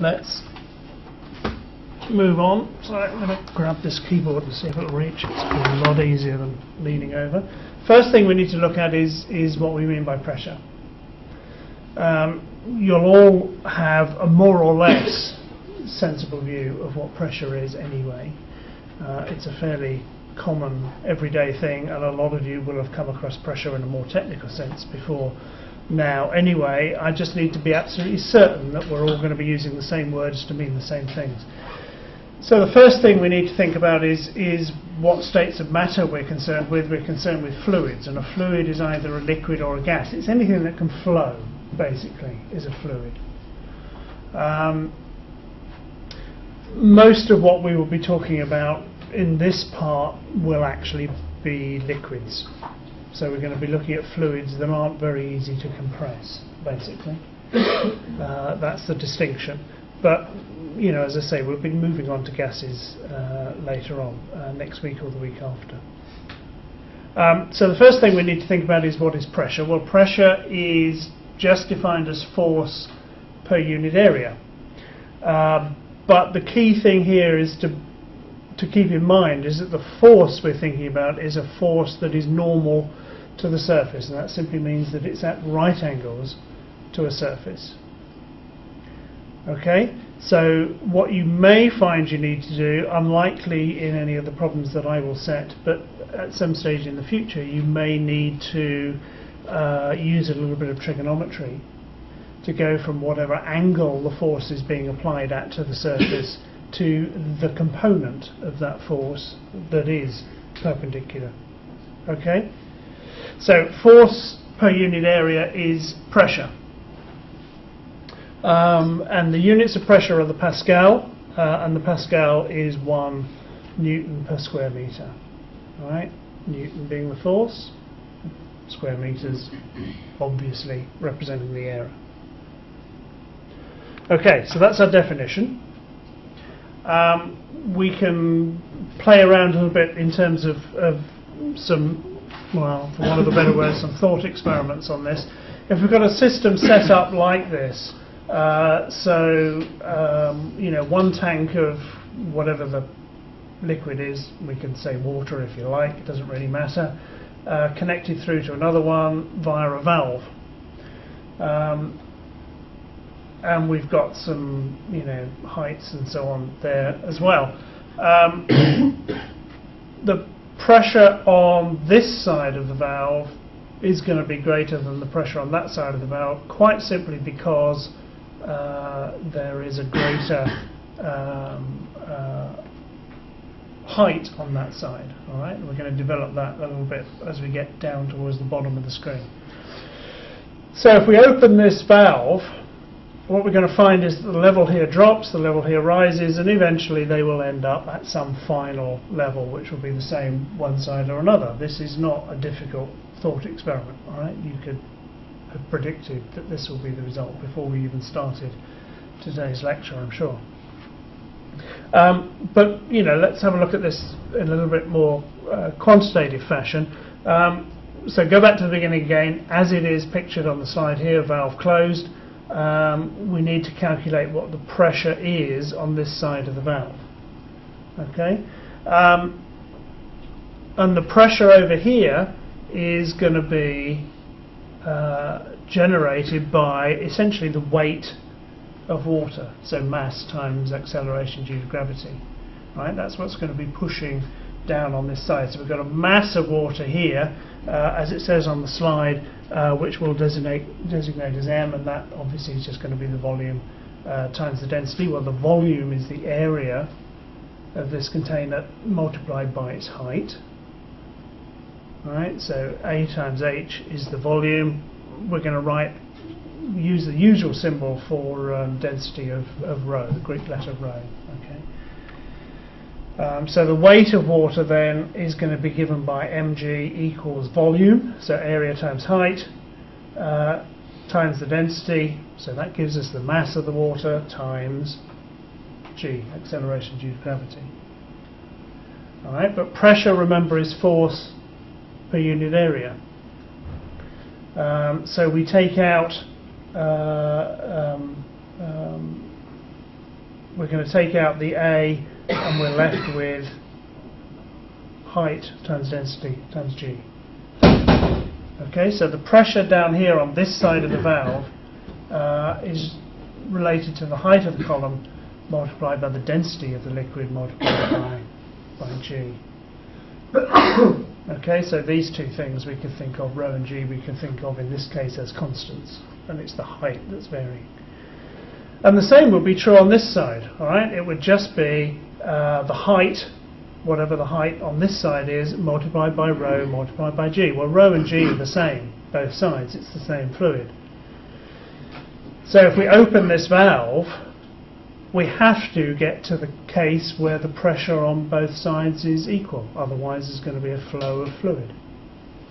Let's move on. So I'm going to grab this keyboard and see if it'll reach. It's a lot easier than leaning over. First thing we need to look at is what we mean by pressure. You'll all have a more or less sensible view of what pressure is anyway. It's a fairly common everyday thing, and a lot of you will have come across pressure in a more technical sense before now anyway. I just need to be absolutely certain that we're all going to be using the same words to mean the same things. So the first thing we need to think about is what states of matter we're concerned with. We're concerned with fluids, and a fluid is either a liquid or a gas. It's anything that can flow, basically, is a fluid. Most of what we will be talking about in this part will actually be liquids. So we're going to be looking at fluids that aren't very easy to compress, basically. That's the distinction. But, you know, as I say, we'll be moving on to gases later on, next week or the week after. So the first thing we need to think about is, what is pressure? Well, pressure is just defined as force per unit area. But the key thing here is to keep in mind is that the force we're thinking about is a force that is normal to the surface, and that simply means that it's at right angles to a surface. Okay, so what you may find you need to do, unlikely in any of the problems that I will set, but at some stage in the future you may need to use a little bit of trigonometry to go from whatever angle the force is being applied at to the surface to the component of that force that is perpendicular. Okay, so force per unit area is pressure, and the units of pressure are the Pascal, and the Pascal is 1 Newton per square meter. All right, Newton being the force, square meters obviously representing the area. Okay, so that's our definition. We can play around a little bit in terms of some, well, for want of a better word, some thought experiments on this. If we've got a system set up like this, you know, one tank of whatever the liquid is, we can say water if you like, it doesn't really matter, connected through to another one via a valve. And we've got some, you know, heights and so on there as well. The pressure on this side of the valve is going to be greater than the pressure on that side of the valve, quite simply because there is a greater height on that side. All right, we're going to develop that a little bit as we get down towards the bottom of the screen. So if we open this valve, what we're going to find is that the level here drops, the level here rises, and eventually they will end up at some final level, which will be the same one side or another. This is not a difficult thought experiment, all right? You could have predicted that this will be the result before we even started today's lecture, I'm sure. But, you know, let's have a look at this in a little bit more quantitative fashion. So go back to the beginning again. As it is pictured on the slide here, valve closed. We need to calculate what the pressure is on this side of the valve. Okay, and the pressure over here is going to be generated by essentially the weight of water, so mass times acceleration due to gravity. Right, that's what's going to be pushing down on this side. So we've got a mass of water here, as it says on the slide, which we'll designate as M, and that obviously is just going to be the volume times the density. Well, the volume is the area of this container multiplied by its height. All right, so A times H is the volume. We're going to use the usual symbol for density of rho, the Greek letter rho. Okay. So the weight of water then is going to be given by mg equals volume, so area times height, times the density, so that gives us the mass of the water, times g, acceleration due to gravity. All right, but pressure, remember, is force per unit area. So we take out We're going to take out the A and we're left with height times density times G. Okay, so the pressure down here on this side of the valve is related to the height of the column multiplied by the density of the liquid multiplied by G. Okay, so these two things we can think of, rho and G, we can think of in this case as constants, and it's the height that's varying. And the same would be true on this side, alright? It would just be the height, whatever the height on this side is, multiplied by rho, multiplied by G. Well, rho and G are the same, both sides, it's the same fluid. So if we open this valve, we have to get to the case where the pressure on both sides is equal, otherwise there's going to be a flow of fluid.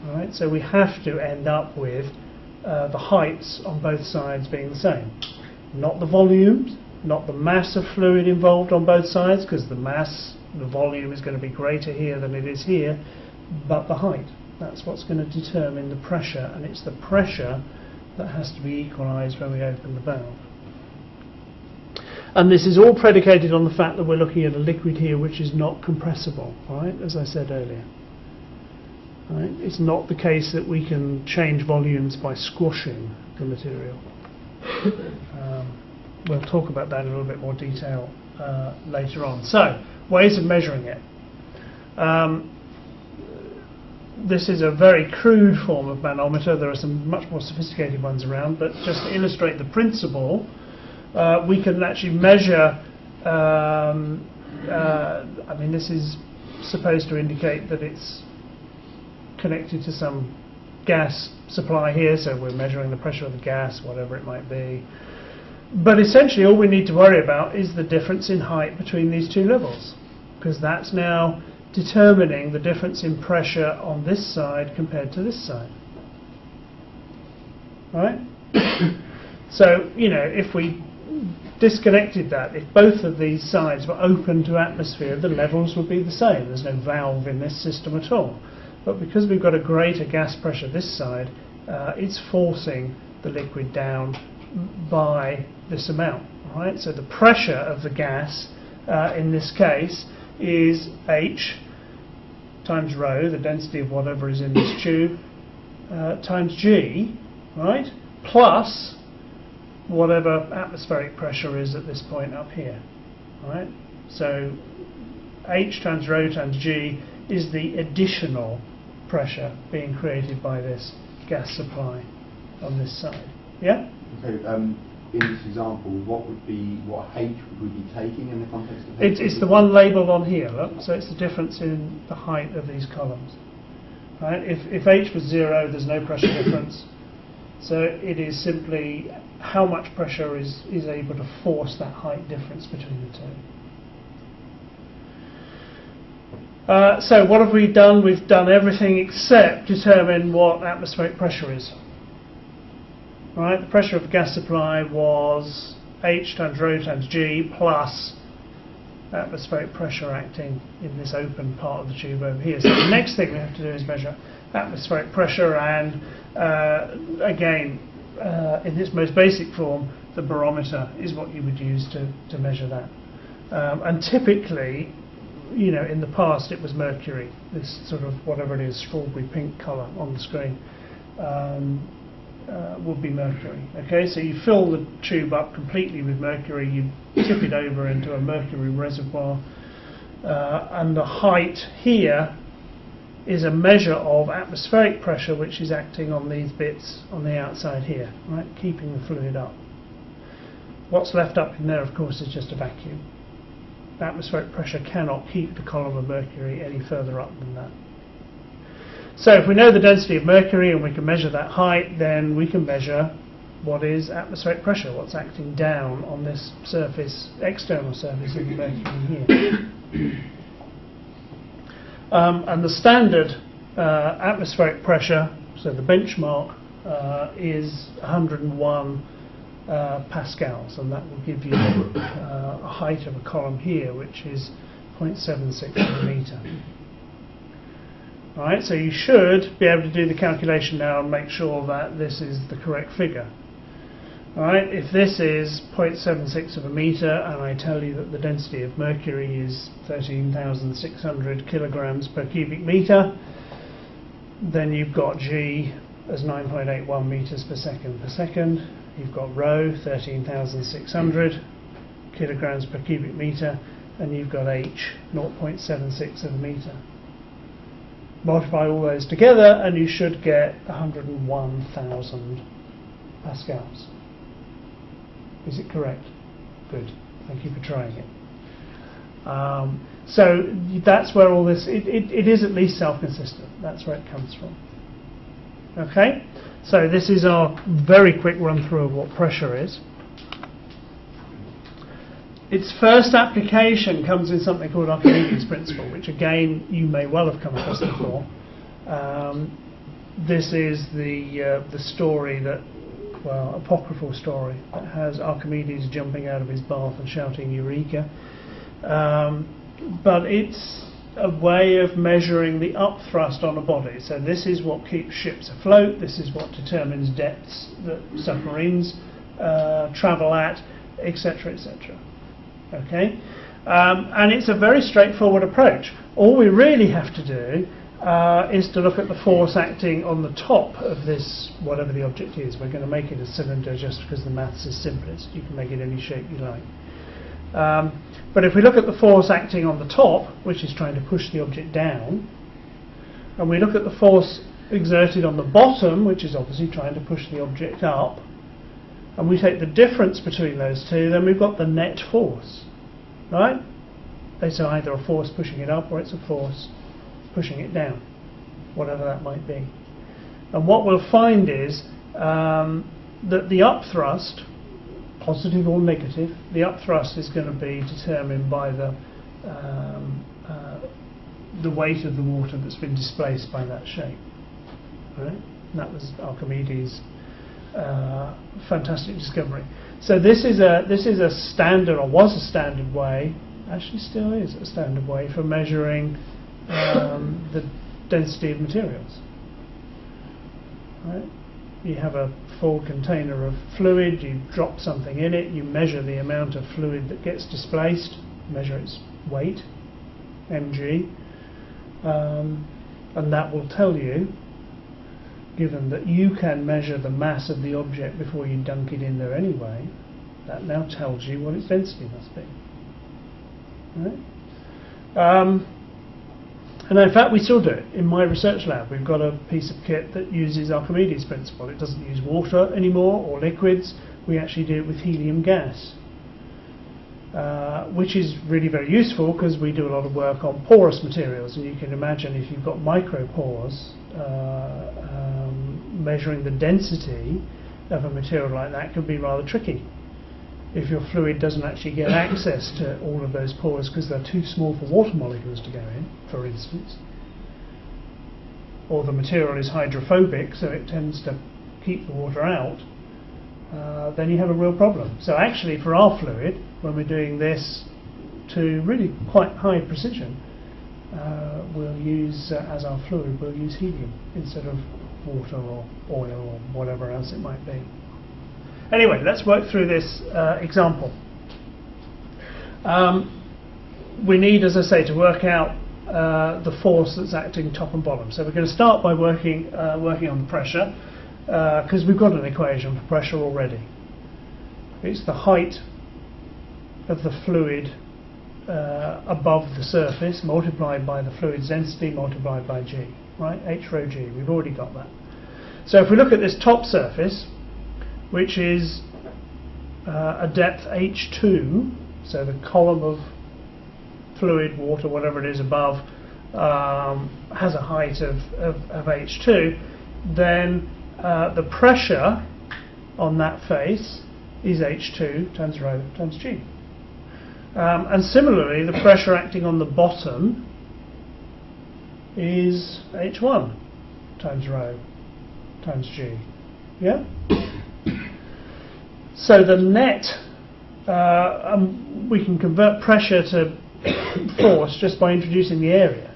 Alright, so we have to end up with the heights on both sides being the same. Not the volumes, not the mass of fluid involved on both sides, because the volume is going to be greater here than it is here, but the height. That's what's going to determine the pressure, and it's the pressure that has to be equalized when we open the valve. And this is all predicated on the fact that we're looking at a liquid here which is not compressible, right? As I said earlier. Right? It's not the case that we can change volumes by squashing the material. We'll talk about that in a little bit more detail later on. So, ways of measuring it. This is a very crude form of manometer. There are some much more sophisticated ones around, but just to illustrate the principle, we can actually measure, I mean, this is supposed to indicate that it's connected to some gas supply here, so we're measuring the pressure of the gas, whatever it might be. But essentially all we need to worry about is the difference in height between these two levels, because that's now determining the difference in pressure on this side compared to this side. Alright? So, you know, if we disconnected that, if both of these sides were open to atmosphere, the levels would be the same. There's no valve in this system at all. But because we've got a greater gas pressure this side, it's forcing the liquid down by this amount. Right? So the pressure of the gas in this case is H times rho, the density of whatever is in this tube, times G, right, plus whatever atmospheric pressure is at this point up here. Right? So H times rho times G is the additional pressure being created by this gas supply on this side. Yeah? So in this example, what H would we be taking in the context of H? It's the one labelled on here, look. So it's the difference in the height of these columns. Right? If H was 0, there's no pressure difference. So it is simply how much pressure is able to force that height difference between the two. So what have we done? We've done everything except determine what atmospheric pressure is. Right? The pressure of the gas supply was H times rho times G plus atmospheric pressure acting in this open part of the tube over here. So the next thing we have to do is measure atmospheric pressure and, again, in its most basic form, the barometer is what you would use to measure that. And typically, you know, in the past it was mercury, this sort of whatever it is, strawberry pink colour on the screen, would be mercury. Okay, so you fill the tube up completely with mercury, you tip it over into a mercury reservoir, and the height here is a measure of atmospheric pressure which is acting on these bits on the outside here, right, keeping the fluid up. What's left up in there, of course, is just a vacuum. Atmospheric pressure cannot keep the column of mercury any further up than that. So if we know the density of mercury and we can measure that height, then we can measure what is atmospheric pressure, what's acting down on this surface, external surface of the mercury here. And the standard atmospheric pressure, so the benchmark, is 101 pascals, and that will give you a height of a column here which is 0.76 millimetre. Alright, so you should be able to do the calculation now and make sure that this is the correct figure. Alright, if this is 0.76 of a meter and I tell you that the density of mercury is 13,600 kilograms per cubic meter, then you've got G as 9.81 meters per second, you've got rho 13,600 kilograms per cubic meter, and you've got H 0.76 of a meter. Multiply all those together and you should get 101,000 pascals. Is it correct? Good. Thank you for trying it. So that's where all this... It is at least self-consistent. That's where it comes from. Okay? So this is our very quick run-through of what pressure is. Its first application comes in something called Archimedes' principle, which again you may well have come across before. This is the story that... well, apocryphal story that has Archimedes jumping out of his bath and shouting Eureka, but it's a way of measuring the upthrust on a body. So this is what keeps ships afloat, this is what determines depths that submarines travel at, etc, etc. Okay, and it's a very straightforward approach. All we really have to do is to look at the force acting on the top of this, whatever the object is. We're going to make it a cylinder just because the maths is simplest. You can make it any shape you like. But if we look at the force acting on the top, which is trying to push the object down, and we look at the force exerted on the bottom, which is obviously trying to push the object up, and we take the difference between those two, then we've got the net force. Right? It's either a force pushing it up or it's a force pushing it down, whatever that might be. And what we'll find is that the upthrust, positive or negative, the upthrust is going to be determined by the weight of the water that's been displaced by that shape. Right? And that was Archimedes' fantastic discovery. So this is a standard, or was a standard way, actually still is a standard way for measuring the density of materials. Right? You have a full container of fluid, you drop something in it, you measure the amount of fluid that gets displaced, measure its weight, mg, and that will tell you, given that you can measure the mass of the object before you dunk it in there anyway, that now tells you what its density must be. Right? And in fact we still do it. In my research lab we've got a piece of kit that uses Archimedes' principle. It doesn't use water anymore or liquids, we actually do it with helium gas, which is really very useful because we do a lot of work on porous materials, and you can imagine if you've got micropores, measuring the density of a material like that can be rather tricky if your fluid doesn't actually get access to all of those pores because they're too small for water molecules to go in, for instance. Or the material is hydrophobic, so it tends to keep the water out, then you have a real problem. So actually for our fluid, when we're doing this to really quite high precision, we'll use, as our fluid, we'll use helium instead of water or oil or whatever else it might be. Anyway, let's work through this example. We need, as I say, to work out the force that's acting top and bottom. So we're going to start by working on the pressure, because we've got an equation for pressure already. It's the height of the fluid above the surface multiplied by the fluid's density multiplied by g. Right? H rho g. We've already got that. So if we look at this top surface, which is a depth H2, so the column of fluid, water, whatever it is above, has a height of H2, then the pressure on that face is H2 times rho times g. And similarly, the pressure acting on the bottom is H1 times rho times g. Yeah? So the net, we can convert pressure to force just by introducing the area.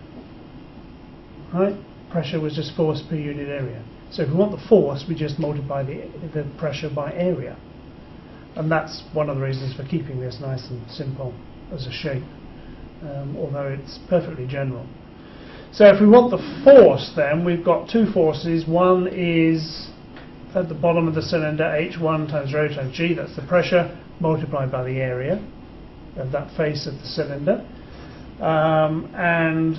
Right? Pressure was just force per unit area. So if we want the force, we just multiply the pressure by area. And that's one of the reasons for keeping this nice and simple as a shape, although it's perfectly general. So if we want the force, then we've got two forces. One is at the bottom of the cylinder, H1 times rho times G, that's the pressure, multiplied by the area of that face of the cylinder. And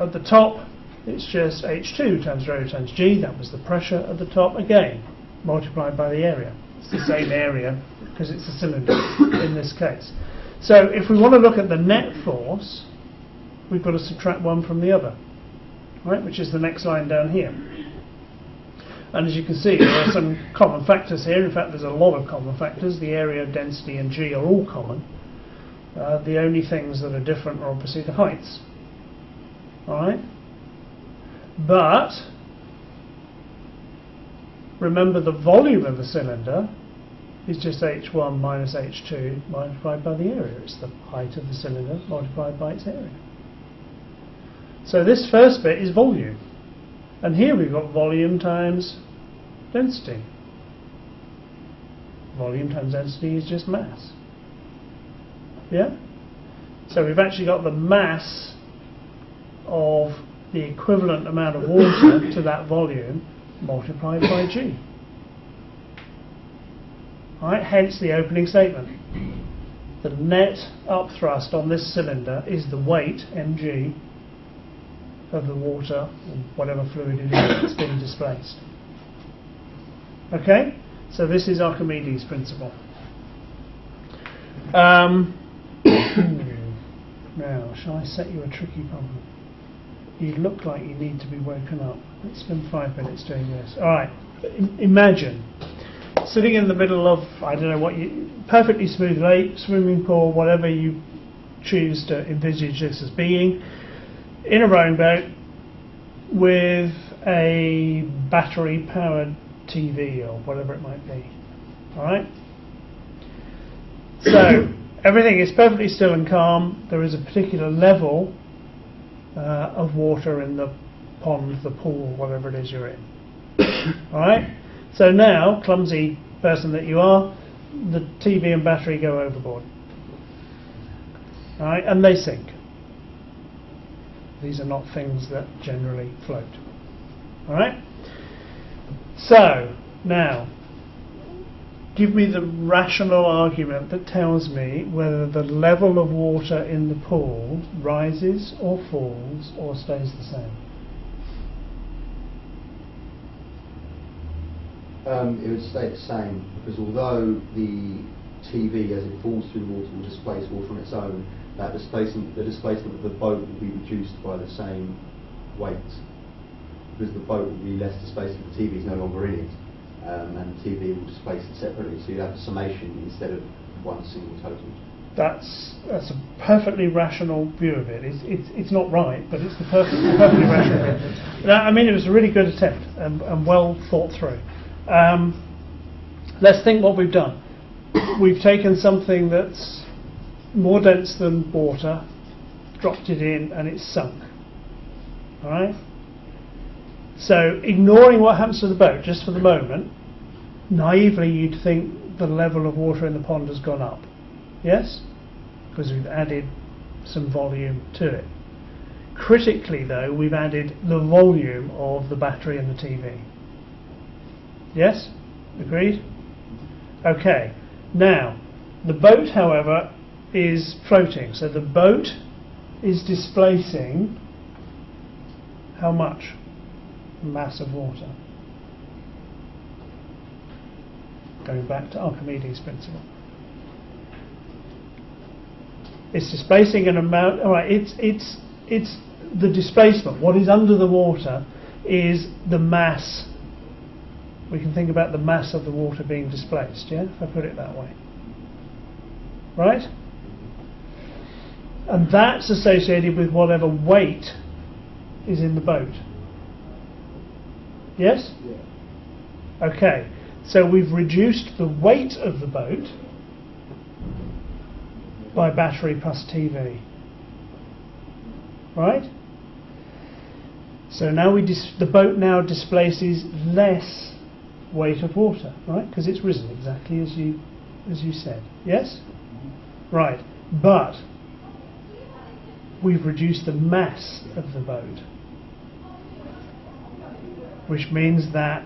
at the top, it's just H2 times rho times G, that was the pressure at the top, again, multiplied by the area. It's the same area because it's a cylinder in this case. So if we want to look at the net force, we've got to subtract one from the other, right, which is the next line down here. And as you can see, there are some common factors here. In fact, there's a lot of common factors. The area, density and G are all common. The only things that are different are obviously the heights. Alright? But remember, the volume of the cylinder is just H1 minus H2 multiplied by the area. It's the height of the cylinder multiplied by its area. So this first bit is volume. And here we've got volume times density. Volume times density is just mass. Yeah? So we've actually got the mass of the equivalent amount of water to that volume multiplied by G. Alright, hence the opening statement. The net upthrust on this cylinder is the weight, mg, of the water, or whatever fluid it is that's being displaced. Okay? So this is Archimedes' principle. Now, shall I set you a tricky problem? You look like you need to be woken up. Let's spend 5 minutes doing this. Alright, imagine sitting in the middle of, I don't know what, you perfectly smooth lake, swimming pool, whatever you choose to envisage this as being, in a rowing boat with a battery powered TV or whatever it might be. Alright? So everything is perfectly still and calm. There is a particular level of water in the pond, the pool, whatever it is you're in. Alright? So now, clumsy person that you are, the TV and battery go overboard. Alright? And they sink. These are not things that generally float. Alright? So, now, give me the rational argument that tells me whether the level of water in the pool rises or falls or stays the same. It would stay the same, because although the TV, as it falls through water, will displace water on its own, that the displacement of the boat will be reduced by the same weight, because the boat will be less displaced if the TV is no longer in it, and the TV will displace it separately. So you have a summation instead of one single total. That's a perfectly rational view of it. It's not right, but it's the perfectly rational view. I mean, it was a really good attempt and well thought through. Let's think what we've done. We've taken something that's more dense than water, dropped it in, and it's sunk. Alright? So, ignoring what happens to the boat, just for the moment, naively you'd think the level of water in the pond has gone up. Yes? Because we've added some volume to it. Critically, though, we've added the volume of the battery and the TV. Yes? Agreed? Okay. Now, the boat, however, is floating, so the boat is displacing how much? The mass of water. Going back to Archimedes' principle. It's displacing an amount, alright, it's the displacement. What is under the water is the mass. We can think about the mass of the water being displaced, yeah, if I put it that way. Right? And that's associated with whatever weight is in the boat. Yes? Yeah. Okay, so we've reduced the weight of the boat by battery plus TV. Right? So now the boat now displaces less weight of water, right? Because it's risen exactly as you as you said. Yes? Right. But we've reduced the mass of the boat, which means that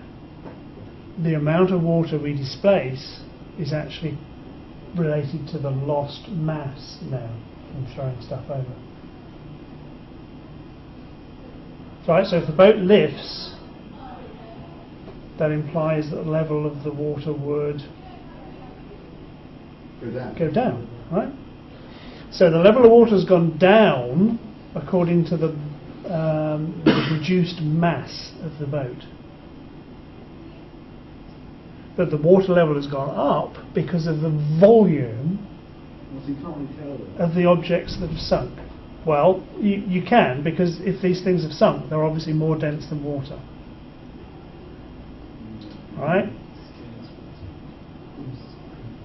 the amount of water we displace is actually related to the lost mass now from throwing stuff over. Right, so if the boat lifts, that implies that the level of the water would go down, right? So the level of water has gone down according to the reduced mass of the boat. But the water level has gone up because of the volume of the objects that have sunk. Well, you can, because if these things have sunk, they're obviously more dense than water. Right?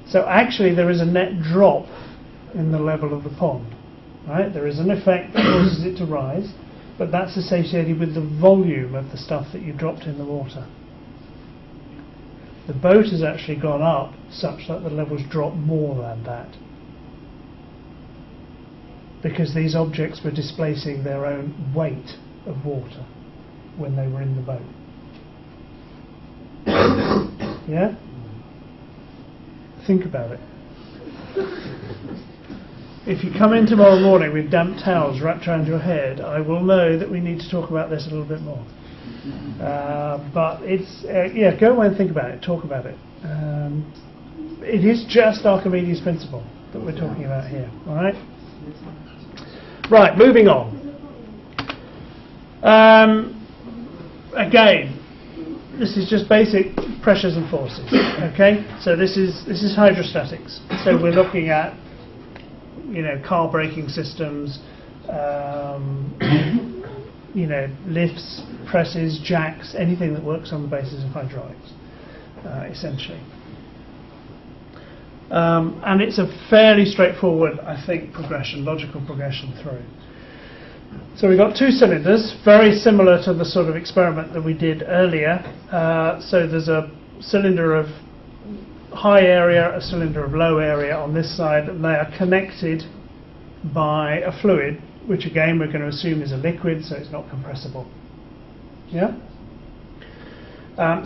So actually there is a net drop in the level of the pond. Right? There is an effect that causes it to rise, but that's associated with the volume of the stuff that you dropped in the water. The boat has actually gone up such that the levels drop more than that, because these objects were displacing their own weight of water when they were in the boat. Yeah? Think about it. If you come in tomorrow morning with damp towels wrapped around your head, I will know that we need to talk about this a little bit more. But it's, yeah, go away and think about it, talk about it. It is just Archimedes' principle that we're talking about here, alright? Right, moving on. Again, this is just basic pressures and forces. Okay, so this is hydrostatics. So we're looking at, you know, car braking systems, you know, lifts, presses, jacks, anything that works on the basis of hydraulics, essentially. And it's a fairly straightforward, I think, progression, logical progression through. So we've got two cylinders, very similar to the sort of experiment that we did earlier. So there's a cylinder of high area, a cylinder of low area on this side, and they are connected by a fluid, which again we're going to assume is a liquid, so it's not compressible. Yeah?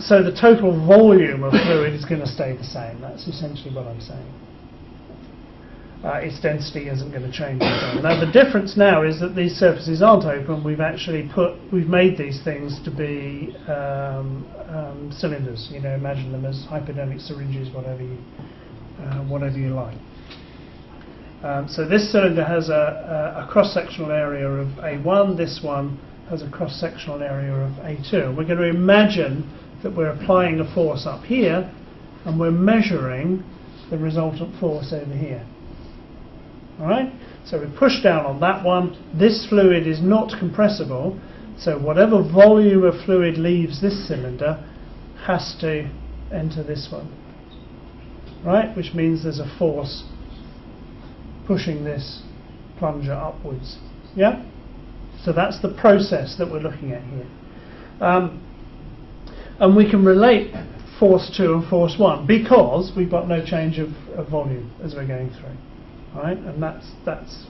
So the total volume of fluid is going to stay the same. That's essentially what I'm saying. Its density isn't going to change. Now the difference now is that these surfaces aren't open. We've actually made these things to be cylinders. You know, imagine them as hypodermic syringes, whatever you like. So this cylinder has a cross-sectional area of A1. This one has a cross-sectional area of A2. We're going to imagine that we're applying a force up here and we're measuring the resultant force over here. Alright? So we push down on that one. This fluid is not compressible, so whatever volume of fluid leaves this cylinder has to enter this one. Right? Which means there's a force pushing this plunger upwards. Yeah? So that's the process that we're looking at here. And we can relate force 2 and force 1 because we've got no change of volume as we're going through. All right? And that's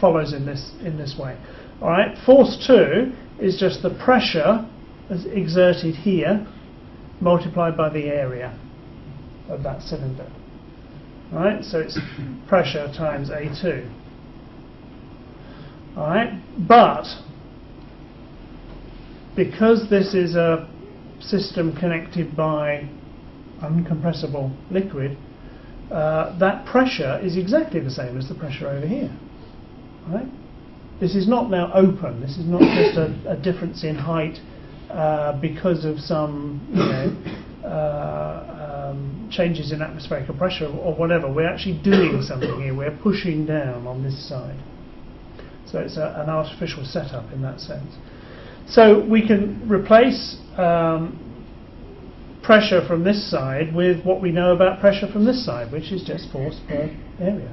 follows in this way. All right? Force 2 is just the pressure as exerted here multiplied by the area of that cylinder. All right? So it's pressure times A2. Alright, but because this is a system connected by uncompressible liquid, that pressure is exactly the same as the pressure over here. Right? This is not now open, this is not just a difference in height because of some, you know, changes in atmospheric pressure or whatever. We're actually doing something here, we're pushing down on this side. So it's an artificial setup in that sense. So we can replace pressure from this side with what we know about pressure from this side, which is just force per area.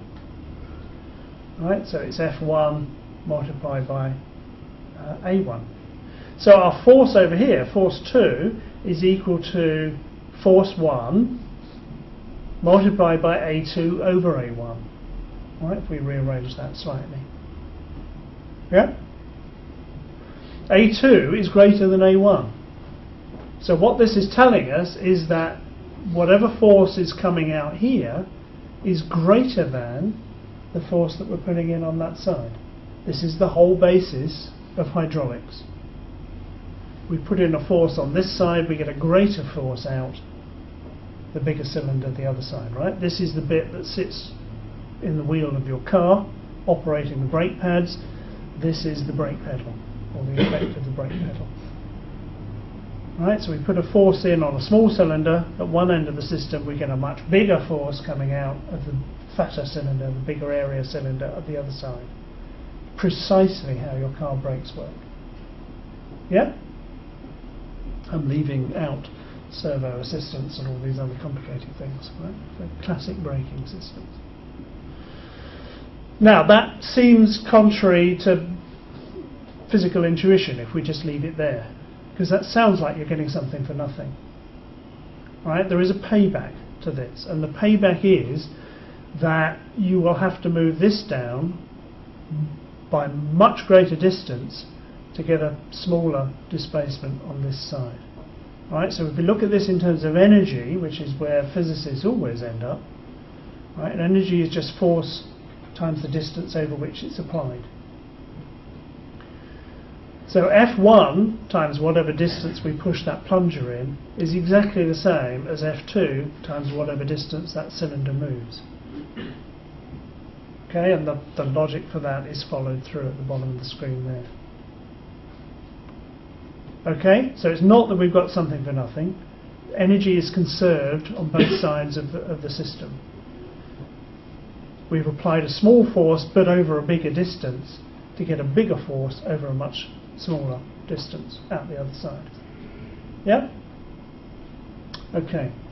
Right? So it's F1 multiplied by A1. So our force over here, force 2, is equal to force 1 multiplied by A2 over A1. Alright, if we rearrange that slightly. Yeah? A2 is greater than A1. So what this is telling us is that whatever force is coming out here is greater than the force that we're putting in on that side. This is the whole basis of hydraulics. We put in a force on this side, we get a greater force out the bigger cylinder the other side, right? This is the bit that sits in the wheel of your car, operating the brake pads. This is the brake pedal, or the effect of the brake pedal. Right, so we put a force in on a small cylinder, at one end of the system we get a much bigger force coming out of the fatter cylinder, the bigger area cylinder at the other side. Precisely how your car brakes work. Yeah? I'm leaving out servo assistance and all these other complicated things, right? The classic braking systems. Now that seems contrary to physical intuition if we just leave it there, because that sounds like you're getting something for nothing. Right? There is a payback to this, and the payback is that you will have to move this down by much greater distance to get a smaller displacement on this side. Right? So if we look at this in terms of energy, which is where physicists always end up, right? And energy is just force times the distance over which it's applied. So F1 times whatever distance we push that plunger in is exactly the same as F2 times whatever distance that cylinder moves. Okay, and the logic for that is followed through at the bottom of the screen there. Okay, so it's not that we've got something for nothing. Energy is conserved on both sides of the system. We've applied a small force but over a bigger distance to get a bigger force over a much smaller distance out the other side. Yeah? Okay.